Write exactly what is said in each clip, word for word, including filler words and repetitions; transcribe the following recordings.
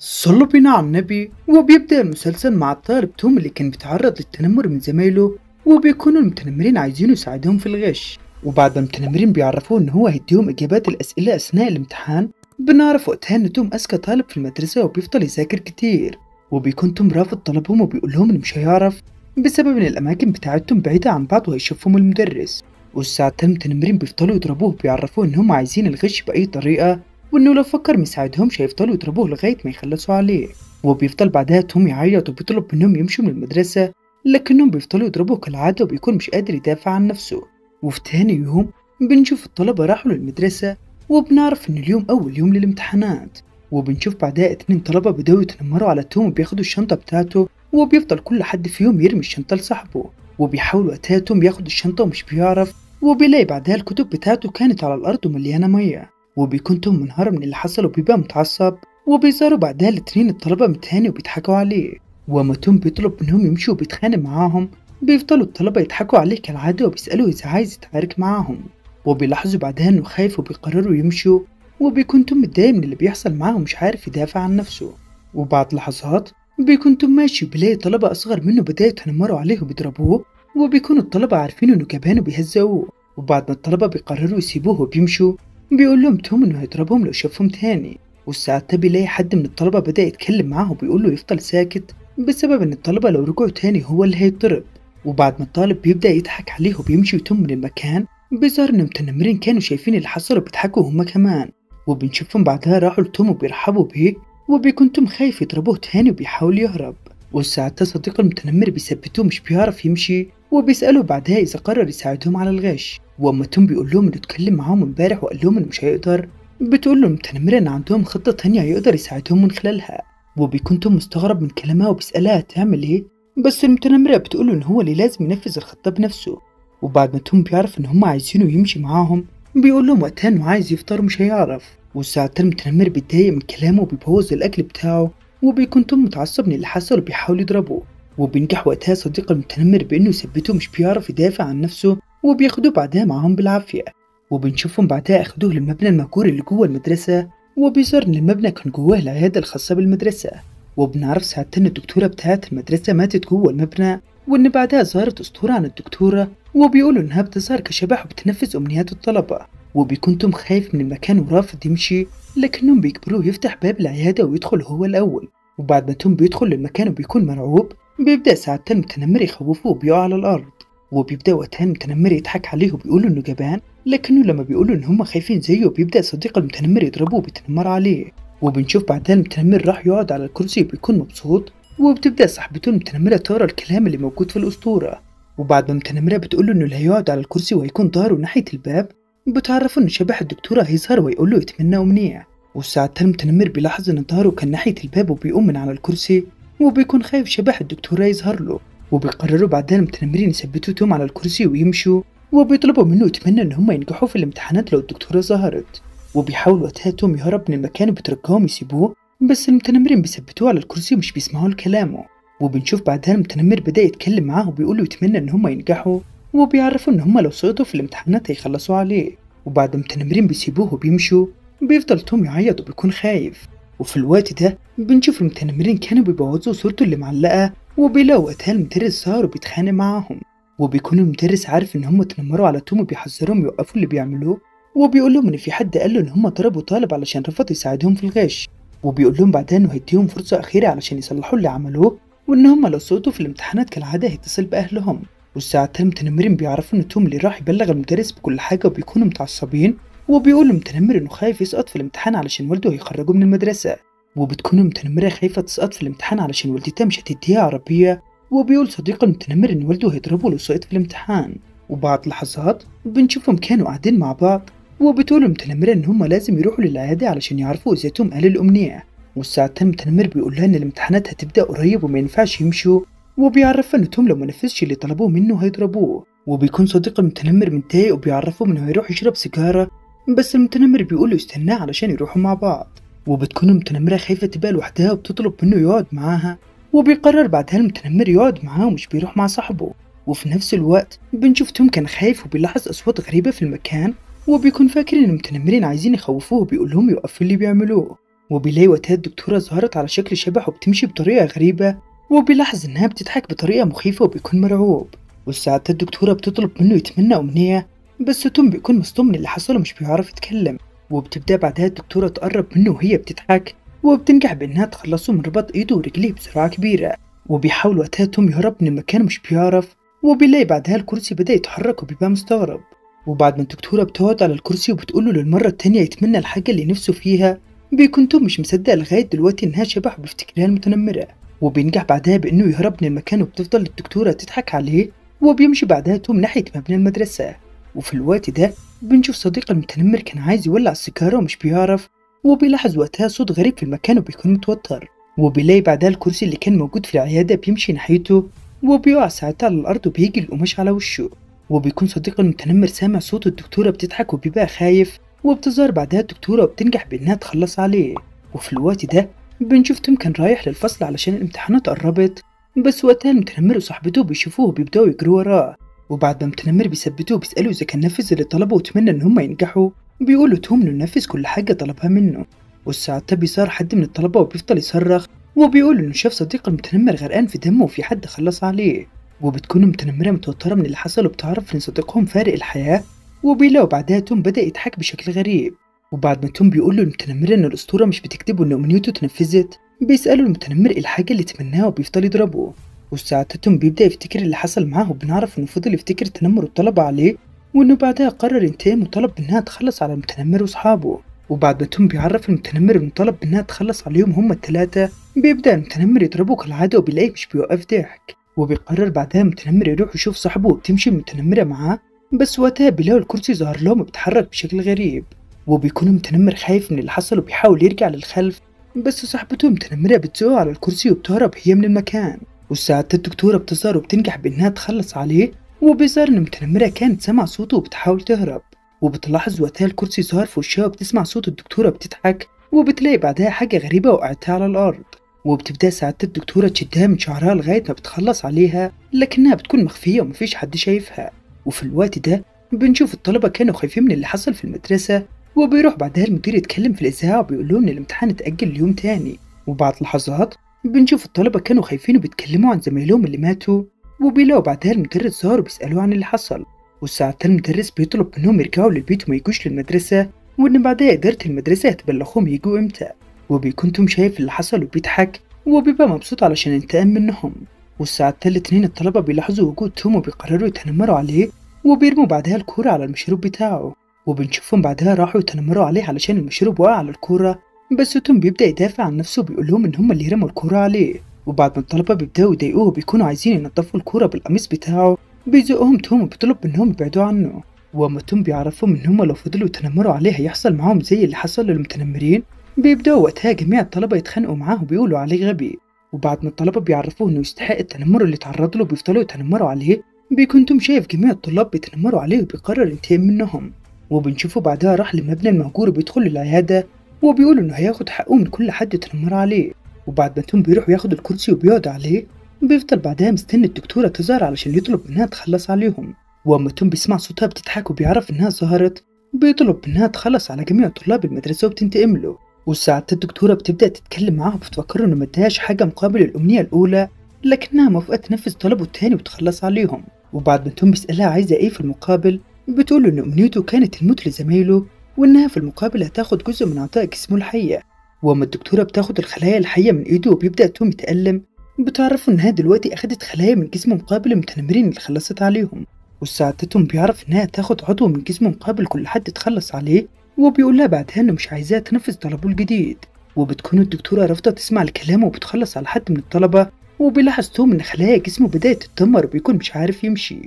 صلوا بنا على النبي. وبيبدأ المسلسل مع طالبتهم اللي كان بيتعرض للتنمر من زمايله، وبيكونوا المتنمرين عايزين يساعدهم في الغش، وبعد المتنمرين بيعرفوه ان هو هيديهم اجابات الاسئله اثناء الامتحان. بنعرف وقتها ان توم اذكى طالب في المدرسه وبيفضل يذاكر كتير، وبيكون توم رافض طلبهم وبيقول لهم انه مش هيعرف بسبب ان الاماكن بتاعتهم بعيده عن بعض وهيشوفهم المدرس. والساعتين المتنمرين بيفضلوا يضربوه، بيعرفوه ان هم عايزين الغش باي طريقه، وانه لو فكر ما يساعدهمش هيفضلوا يضربوه لغايه ما يخلصوا عليه. وبيفضل بعدها توم يعيط وبيطلب منهم يمشوا من المدرسه، لكنهم بيفضلوا يضربوه كالعاده وبيكون مش قادر يدافع عن نفسه. وفي تاني يوم بنشوف الطلبة راحوا للمدرسة، وبنعرف إن اليوم أول يوم للامتحانات، وبنشوف بعدها اتنين طلبة بدأوا يتنمروا على توم وبياخدوا الشنطة بتاعته، وبيفضل كل حد فيهم يرمي الشنطة لصاحبه، وبيحاول وقتها توم ياخد الشنطة ومش بيعرف، وبيلاقي بعدها الكتب بتاعته كانت على الأرض ومليانة مية، وبيكون توم منهار من اللي حصل وبيبقى متعصب، وبيظهروا بعدها الاتنين الطلبة من تاني وبيضحكوا عليه. وما توم بيطلب منهم يمشوا وبيتخانق معاهم، بيفضلوا الطلبة يضحكوا عليه كالعادة وبيسألوا إذا عايز يتعارك معاهم، وبيلاحظوا بعدها إنه خايف وبيقرروا يمشوا، وبيكون توم متضايق من اللي بيحصل معاه ومش عارف يدافع عن نفسه. وبعد لحظات بيكون توم ماشي وبيلاقي طلبة أصغر منه بدأوا يتنمروا عليه وبيضربوه، وبيكونوا الطلبة عارفين إنه جبان وبيهزقوه. وبعد ما الطلبة بيقرروا يسيبوه وبيمشوا، بيقول لهم توم إنه هيضربهم لو شافهم تاني. والساعات ده بيلاقي حد من الطلبة بدأ يتكلم معاه وبيقول له يفضل ساكت بسبب إن الطلبة لو رجعوا تاني هو اللي هيتضرب. وبعد ما الطالب بيبدأ يضحك عليه وبيمشي ويتم من المكان، بيظهر إن المتنمرين كانوا شايفين اللي حصل وبيضحكوا هما كمان، وبنشوفهم بعدها راحوا لتوم وبيرحبوا بيه، وبيكون توم خايف يضربوه تاني وبيحاول يهرب. وساعتها صديق المتنمر بيثبتوه مش بيعرف يمشي، وبيسأله بعدها إذا قرر يساعدهم على الغش. وأما توم بيقول لهم إنه اتكلم معاهم امبارح وقال لهم إنه مش هيقدر، بتقول له المتنمرة إن عندهم خطة تانية هيقدر يساعدهم من خلالها. وبيكون توم مستغرب من كلامها وبيسألها تعمل إيه؟ بس المتنمرة بتقوله إن هو اللي لازم ينفذ الخطة بنفسه. وبعد ما توم بيعرف إن هم عايزينه يمشي معاهم، بيقول لهم وقتها إنه عايز يفطر ومش هيعرف. والساعتين المتنمر بيتضايق من كلامه وبيبوظ الأكل بتاعه، وبيكون توم متعصب من اللي حصل وبيحاول يضربه. وبينجح وقتها صديق المتنمر بإنه يثبته مش بيعرف يدافع عن نفسه، وبياخدوه بعدها معاهم بالعافية. وبنشوفهم بعدها أخدوه للمبنى المهجور اللي جوه المدرسة، وبيظهر إن المبنى كان جواه العيادة الخاصة بالمدرسة. وبنعرف ساعتين الدكتورة بتاعة المدرسة ماتت جوه المبنى، وإن بعدها ظهرت أسطورة عن الدكتورة، وبيقولوا إنها بتظهر كشبح وبتنفذ أمنيات الطلبة. وبيكون توم خايف من المكان ورافض يمشي، لكنهم بيجبروه يفتح باب العيادة ويدخل هو الأول. وبعد ما توم بيدخل للمكان وبيكون مرعوب، بيبدأ ساعتين المتنمر يخوفه وبيقع على الأرض. وبيبدأ وقتها المتنمر يضحك عليه وبيقولوا إنه جبان، لكنه لما بيقولوا إن هم خايفين زيه بيبدأ صديق المتنمر يضربه وبيتنمر عليه. وبنشوف بعدها المتنمر راح يقعد على الكرسي وبيكون مبسوط، وبتبدأ صاحبته المتنمرة تقرا الكلام اللي موجود في الأسطورة. وبعد ما المتنمرة بتقوله إنه اللي هيقعد على الكرسي وهيكون ظهره ناحية الباب، بتعرفه إن شبح الدكتورة هيظهر ويقول له يتمنى أمنية. والساعتها المتنمر بيلاحظ إن ظهره كان ناحية الباب وبيقوم من على الكرسي، وبيكون خايف شبح الدكتورة يظهر له. وبيقرروا بعدها المتنمرين يثبتوا توم على الكرسي ويمشوا، وبيطلبوا منه يتمنى إن هم ينجحوا في الامتحانات لو الدكتورة ظهرت. وبيحاول وقتها توم يهرب من المكان وبترجعهم يسيبوه، بس المتنمرين بيثبتوه على الكرسي ومش بيسمعوا لكلامه. وبنشوف بعدها المتنمر بدأ يتكلم معاه وبيقول له يتمنى ان هم ينجحوا، وبيعرفوا ان هم لو سقطوا في الامتحانات هيخلصوا عليه. وبعد المتنمرين بيسيبوه وبيمشوا، بيفضل توم يعيط وبيكون خايف. وفي الوقت ده بنشوف المتنمرين كانوا بيبوظوا صورته اللي معلقه، وبيلاقوا وقتها المدرس صار وبيتخانق معاهم. وبيكون المدرس عارف ان هم اتنمروا على توم وبيحذرهم يوقفوا اللي بيعملوه، وبيقول لهم إن في حد قال له إن هم ضربوا طالب علشان رفض يساعدهم في الغش. وبيقول لهم بعدها إنه هيديهم فرصة أخيرة علشان يصلحوا اللي عملوه، وإن هم لو سقطوا في الامتحانات كالعادة هيتصل بأهلهم. والساعتين المتنمرين بيعرفوا إن توم اللي راح يبلغ المدرس بكل حاجة، وبيكونوا متعصبين، وبيقول المتنمر إنه خايف يسقط في الامتحان علشان والده هيخرجه من المدرسة. وبتكون المتنمرة خايفة تسقط في الامتحان علشان والدتها مش هتديها عربية، وبيقول صديق المتنمر إن والده هيضربه لو سقط في الامتحان. وبعد لحظات بنشوفهم كانوا قاعدين مع بعض، وبتقول المتنمرة إن هما لازم يروحوا للعيادة علشان يعرفوا إذا توم قال الأمنية. والساعتين المتنمر بيقول لها إن الامتحانات هتبدأ قريب وما ينفعش يمشوا، وبيعرفها إن توم لو ما نفذش اللي طلبوه منه هيضربوه. وبيكون صديق المتنمر متضايق وبيعرفه إنه هيروح يشرب سيجارة، بس المتنمر بيقول له يستناه علشان يروحوا مع بعض. وبتكون المتنمرة خايفة تبقى لوحدها وبتطلب منه يقعد معاها، وبيقرر بعدها المتنمر يقعد معاها ومش بيروح مع صاحبه. وفي نفس الوقت بنشوف توم كان خايف وبيلاحظ أصوات غريبة في المكان، وبيكون فاكر إن المتنمرين عايزين يخوفوه وبيقول لهم يوقفوا اللي بيعملوه. وبيلاقي وقتها الدكتورة ظهرت على شكل شبح وبتمشي بطريقة غريبة، وبيلاحظ إنها بتضحك بطريقة مخيفة وبيكون مرعوب. وساعتها الدكتورة بتطلب منه يتمنى أمنية، بس توم بيكون مصدوم من اللي حصل ومش بيعرف يتكلم. وبتبدأ بعدها الدكتورة تقرب منه وهي بتضحك، وبتنجح بإنها تخلصه من رباط إيده ورجليه بسرعة كبيرة. وبيحاول وقتها توم يهرب من المكان ومش بيعرف، وبيلاقي بعدها الكرسي بدأ يتحرك وبيبقى مستغرب. وبعد ما الدكتورة بتقعد على الكرسي وبتقوله للمرة التانية يتمنى الحاجة اللي نفسه فيها، بيكون توم مش مصدق لغاية دلوقتي إنها شبح وبيفتكرها المتنمرة. وبينجح بعدها بإنه يهرب من المكان، وبتفضل الدكتورة تضحك عليه، وبيمشي بعدها توم ناحية مبنى المدرسة. وفي الوقت ده بنشوف صديق المتنمر كان عايز يولع السيجارة ومش بيعرف، وبيلاحظ وقتها صوت غريب في المكان وبيكون متوتر. وبيلاقي بعدها الكرسي اللي كان موجود في العيادة بيمشي ناحيته، وبيقع ساعتها على الأرض وبيجي القماش على وشه. وبيكون صديق المتنمر سامع صوت الدكتورة بتضحك وبيبقى خايف، وبتظهر بعدها الدكتورة وبتنجح بإنها تخلص عليه. وفي الوقت ده بنشوف توم كان رايح للفصل علشان الامتحانات قربت، بس وقتها المتنمر وصاحبته بيشوفوه وبيبدأوا يجروا وراه. وبعد ما المتنمر بيثبته وبيسأله إذا كان نفذ اللي طلبه واتمنى إن هم ينجحوا، بيقول له توم إنه نفذ كل حاجة طلبها منه. وساعتها بيصار حد من الطلبة وبيفضل يصرخ، وبيقول إنه شاف صديق المتنمر غرقان في دمه وفي حد خلص عليه. وبتكون المتنمرة متوترة من اللي حصل وبتعرف إن صديقهم فارق الحياة. وبيلاقوا بعدها توم بدأ يضحك بشكل غريب. وبعد ما توم بيقول له المتنمرة إن الأسطورة مش بتكتب وإن أمنيته اتنفذت، بيسأله المتنمر الحاجة اللي تمناها وبيفضل يضربه. وساعتها توم بيبدأ يفتكر اللي حصل معاه، وبنعرف إنه فضل يفتكر تنمر الطلبة عليه، وإنه بعدها قرر ينتقم وطلب إنها تخلص على المتنمر وأصحابه. وبعد ما توم بيعرف المتنمر إنه طلب إنها تخلص عليهم هما التلاتة، بيبدأ المتنمر يضربه كالعادة وبيلاقيه مش بيوقف ضحك. وبيقرر بعدها المتنمر يروح يشوف صاحبه، وبتمشي المتنمرة معاه، بس وقتها بيلاقوا الكرسي ظهر لهم وبيتحرك بشكل غريب. وبيكون المتنمر خايف من اللي حصل وبيحاول يرجع للخلف، بس صاحبته المتنمرة بتسوقه على الكرسي وبتهرب هي من المكان. وساعتها الدكتورة بتظهر وبتنجح بإنها تخلص عليه، وبيظهر إن المتنمرة كانت سامعة صوته وبتحاول تهرب. وبتلاحظ وقتها الكرسي ظهر في وشها وبتسمع صوت الدكتورة بتضحك، وبتلاقي بعدها حاجة غريبة وقعتها على الأرض. وبتبدأ ساعتها الدكتورة تشدها من شعرها لغاية ما بتخلص عليها، لكنها بتكون مخفية ومفيش حد شايفها. وفي الوقت ده بنشوف الطلبة كانوا خايفين من اللي حصل في المدرسة، وبيروح بعدها المدير يتكلم في الإذاعة وبيقول لهم إن الامتحان اتأجل ليوم تاني. وبعد لحظات بنشوف الطلبة كانوا خايفين وبيتكلموا عن زمايلهم اللي ماتوا، وبيلاقوا بعدها المدرس ظهر وبيسألوه عن اللي حصل. وساعتها المدرس بيطلب منهم يرجعوا للبيت وما يجوش للمدرسة، وإن بعدها إدارة المدرسة هتبلغهم يجوا إمتى. وبيكون توم شايف اللي حصل وبيضحك، وبيبقى مبسوط علشان انتقم منهم. والساعة التانية الطلبة بيلاحظوا وجود توم وبيقرروا يتنمروا عليه، وبيرموا بعدها الكورة على المشروب بتاعه. وبنشوفهم بعدها راحوا يتنمروا عليه علشان المشروب وقع على الكورة، بس توم بيبدأ يدافع عن نفسه وبيقول لهم إن هم اللي رموا الكورة عليه. وبعد ما الطلبة بيبدأوا يضايقوه وبيكونوا عايزين ينضفوا الكورة بالقميص بتاعه، بيزقهم توم وبيطلب منهم يبعدوا عنه. وأما توم بيعرفهم إن هم لو فضلوا يتنمروا عليه هيحصل معاهم زي اللي حصل للمتنمرين. بيبدأوا وقتها جميع الطلبة يتخانقوا معاه وبيقولوا عليه غبي. وبعد ما الطلبة بيعرفوه إنه يستحق التنمر اللي اتعرض له بيفضلوا يتنمروا عليه، بيكون توم شايف جميع الطلاب بيتنمروا عليه وبيقرر ينتقم منهم. وبنشوفه بعدها راح لمبنى المهجور وبيدخل للعيادة، وبيقول إنه هياخد حقه من كل حد اتنمر عليه. وبعد ما توم بيروح ياخد الكرسي وبيقعد عليه، بيفضل بعدها مستني الدكتورة تظهر علشان يطلب منها تخلص عليهم. وأما توم بيسمع صوتها بتضحك وبيعرف إنها ظهرت، بيطلب منها تخلص على جميع طلاب المدرسة وبتنتقم له. وساعة الدكتورة بتبدأ تتكلم معاه وبتفكره إنه ما ادهاش حاجة مقابل الأمنية الأولى، لكنها موافقة تنفذ طلبه التاني وتخلص عليهم. وبعد ما توم بيسألها عايزة إيه في المقابل، بتقوله إن أمنيته كانت الموت لزمايله، وإنها في المقابل هتاخد جزء من عطاء جسمه الحية. وأما الدكتورة بتاخد الخلايا الحية من إيده وبيبدأ توم يتألم، بتعرفوا إنها دلوقتي أخدت خلايا من جسمه مقابل المتنمرين اللي خلصت عليهم. وساعتهم بيعرف إنها تاخد عضو من جسمه مقابل كل حد تخلص عليه، وبيقولها بعدها إنه مش عايزاها تنفذ طلبه الجديد. وبتكون الدكتورة رافضة تسمع لكلامه وبتخلص على حد من الطلبة، وبيلاحظ توم إن خلايا جسمه بدأت تتدمر وبيكون مش عارف يمشي.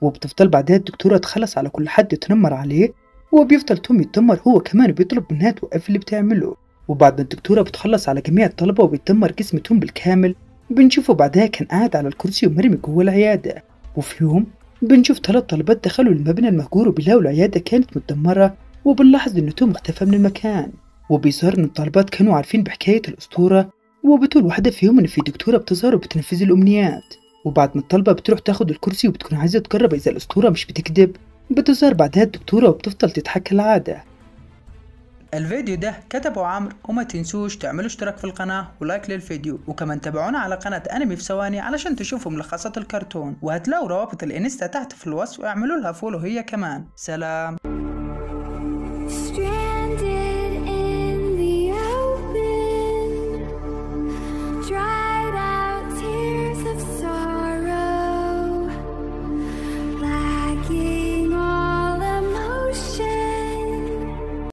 وبتفضل بعدها الدكتورة تخلص على كل حد تنمر عليه، وبيفضل توم يتدمر هو كمان، بيطلب منها توقف اللي بتعمله. وبعد ما الدكتورة بتخلص على جميع الطلبة وبيتدمر جسم توم بالكامل، بنشوفه بعدها كان قاعد على الكرسي ومرمي جوه العيادة. وفي يوم بنشوف ثلاث طلبات دخلوا المبنى المهجور وبيلاقوا العيادة كانت متدمرة، وبنلاحظ إن توم اختفى من المكان. وبيظهر إن الطلبات كانوا عارفين بحكاية الأسطورة، وبتقول واحدة فيهم إن في دكتورة بتظهر وبتنفذ الأمنيات. وبعد ما الطلبة بتروح تاخد الكرسي وبتكون عايزة تجرب إذا الأسطورة مش بتكذب، بتظهر بعدها الدكتورة وبتفضل تضحك كالعادة. الفيديو ده كتبه عمرو، وما تنسوش تعملوا اشتراك في القناة ولايك للفيديو، وكمان تابعونا على قناة انمي في ثواني علشان تشوفوا ملخصات الكرتون، وهتلاقوا روابط الانستا تحت في الوصف واعملوا لها فولو هي كمان. سلام.